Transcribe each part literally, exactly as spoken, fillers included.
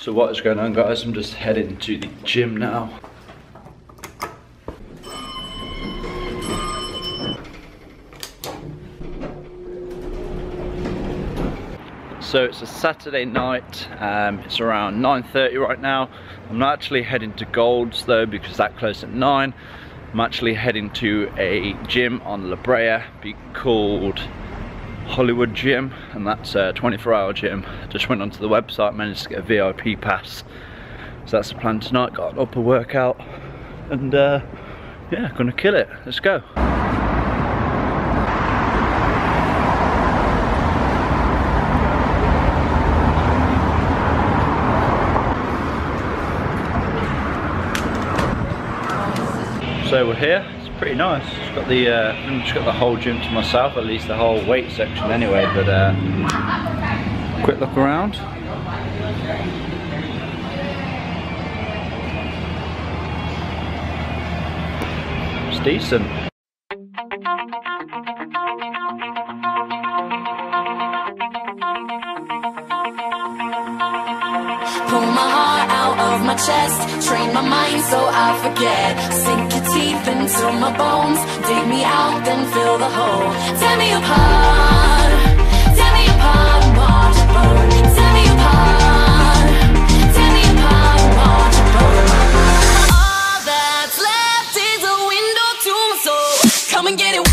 So what is going on, guys? I'm just heading to the gym now. So it's a Saturday night, um, it's around nine thirty right now. I'm not actually heading to Gold's though, because that closed at nine. I'm actually heading to a gym on La Brea called Hollywood Gym, and that's a twenty-four hour gym. Just went onto the website, managed to get a V I P pass. So that's the plan tonight, got an upper workout, and uh, yeah, gonna kill it, let's go. So we're here, it's pretty nice. It's got the, uh, I've just got the whole gym to myself, at least the whole weight section anyway, but uh, quick look around. It's decent. Pull my heart out of my chest, train my mind so I forget, sink your teeth into my bones, dig me out then fill the hole, tear me apart, tear me apart, watch it burn, tear me apart, tear me apart, watch it burn, all that's left is a window to my soul, come and get it.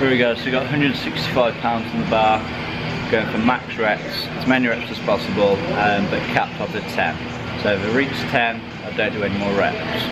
Here we go, so we got one hundred sixty-five pounds in the bar, going for max reps, as many reps as possible, um, but capped off at ten. So if it reaches ten, I don't do any more reps.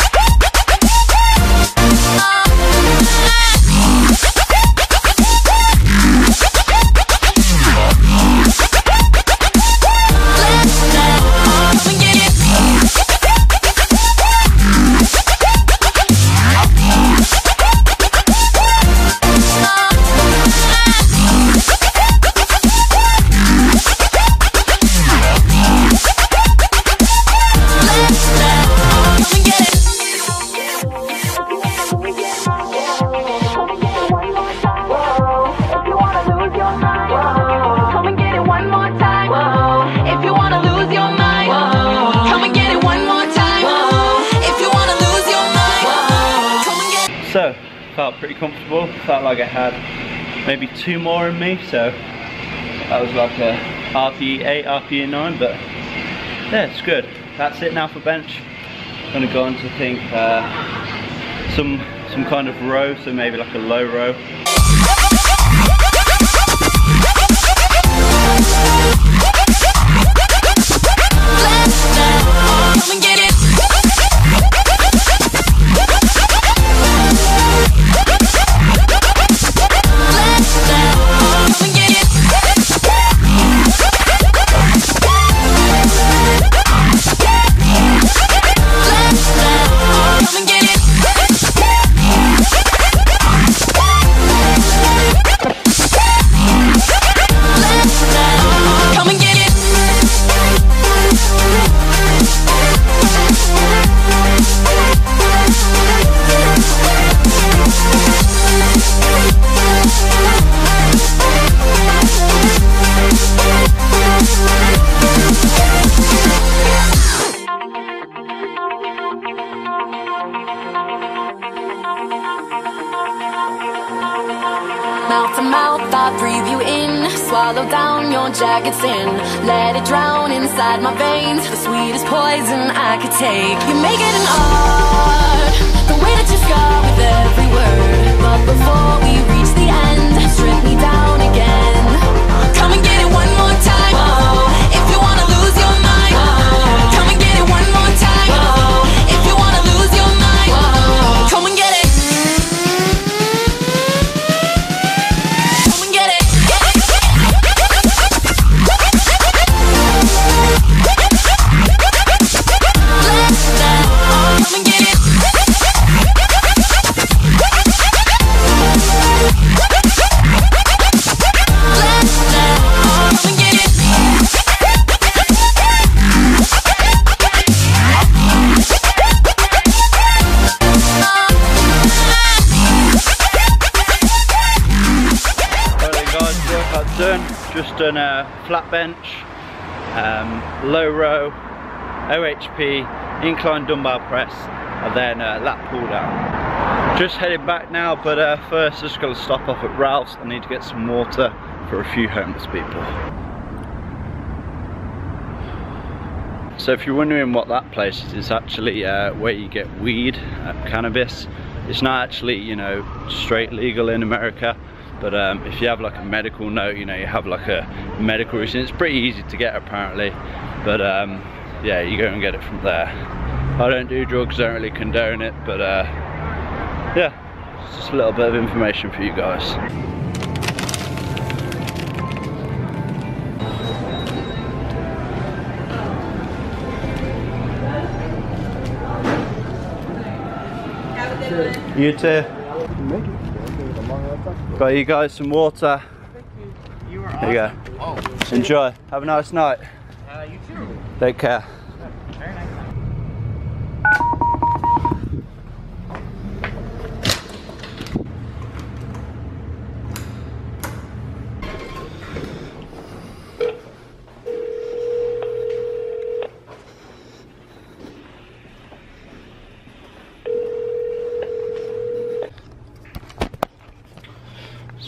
So, felt pretty comfortable, felt like I had maybe two more in me, so that was like a R P E eight, R P E nine, but yeah, it's good. That's it now for bench. I'm gonna go on to think uh, some, some kind of row, so maybe like a low row. Mouth to mouth, I breathe you in, swallow down your jagged sin, let it drown inside my veins, the sweetest poison I could take. You make it an art, the way that you scar with every word, but before we reach the end, strip me down again, come and get it one more time, oh, if you wanna lose your mind, oh, come and get it one more time, oh, if you wanna lose your mind, oh, come and get it. Come and get it. done a flat bench, um, low row, O H P, incline dumbbell press, and then a lat pull down. Just headed back now, but uh, first just got to stop off at Ralph's. I need to get some water for a few homeless people. So if you're wondering what that place is, it's actually uh, where you get weed, uh, cannabis. It's not actually, you know, straight legal in America, but um, if you have like a medical note, you know, you have like a medical reason, it's pretty easy to get apparently, but um, yeah, you go and get it from there. I don't do drugs, don't really condone it, but uh, yeah, it's just a little bit of information for you guys. You too. Got you guys some water. Thank you. You are awesome. There you go. Oh. Enjoy. Have a nice night. Uh, you too. Take care. Very nice.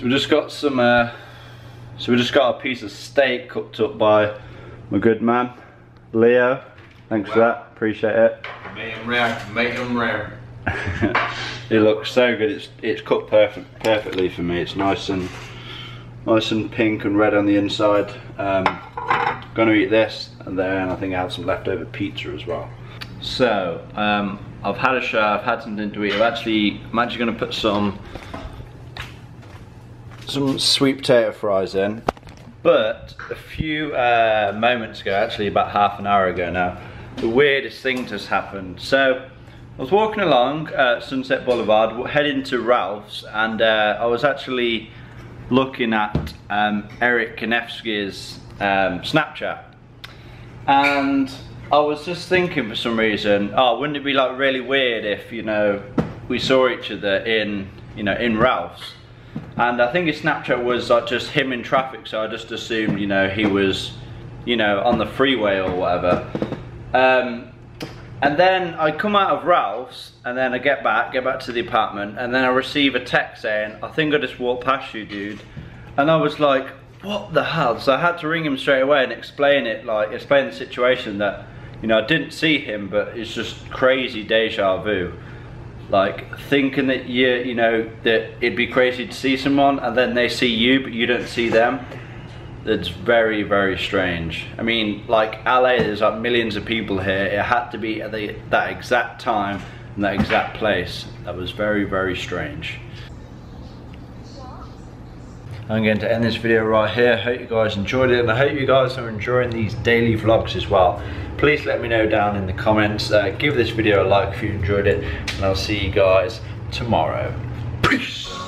We just got some. Uh, so we just got a piece of steak cooked up by my good man, Leo. Thanks wow. for that. Appreciate it. Made him rare. Made him rare. It looks so good. It's it's cooked perfect, perfectly for me. It's nice and nice and pink and red on the inside. Um, gonna eat this, and then I think I have some leftover pizza as well. So um, I've had a shower. I've had something to eat. I've actually I'm actually gonna put some. some sweet potato fries in, but a few uh, moments ago, actually about half an hour ago now, the weirdest thing just happened. So I was walking along uh, Sunset Boulevard heading to Ralph's, and uh, I was actually looking at um, Eric Kanevsky's um, Snapchat, and I was just thinking for some reason, oh, wouldn't it be like really weird if, you know, we saw each other in, you know, in Ralph's. And I think his Snapchat was like just him in traffic, so I just assumed, you know, he was, you know, on the freeway or whatever. Um, and then I come out of Ralph's, and then I get back, get back to the apartment, and then I receive a text saying, I think I just walked past you, dude. And I was like, what the hell? So I had to ring him straight away and explain it, like, explain the situation that, you know, I didn't see him, but it's just crazy deja vu. Like thinking that you you know that it'd be crazy to see someone and then they see you but you don't see them. It's very very strange. I mean, like L A, there's like millions of people here. It had to be at the, that exact time and that exact place. That was very very strange. I'm going to end this video right here. Hope you guys enjoyed it, and I hope you guys are enjoying these daily vlogs as well. Please let me know down in the comments. Uh, give this video a like if you enjoyed it, and I'll see you guys tomorrow. Peace!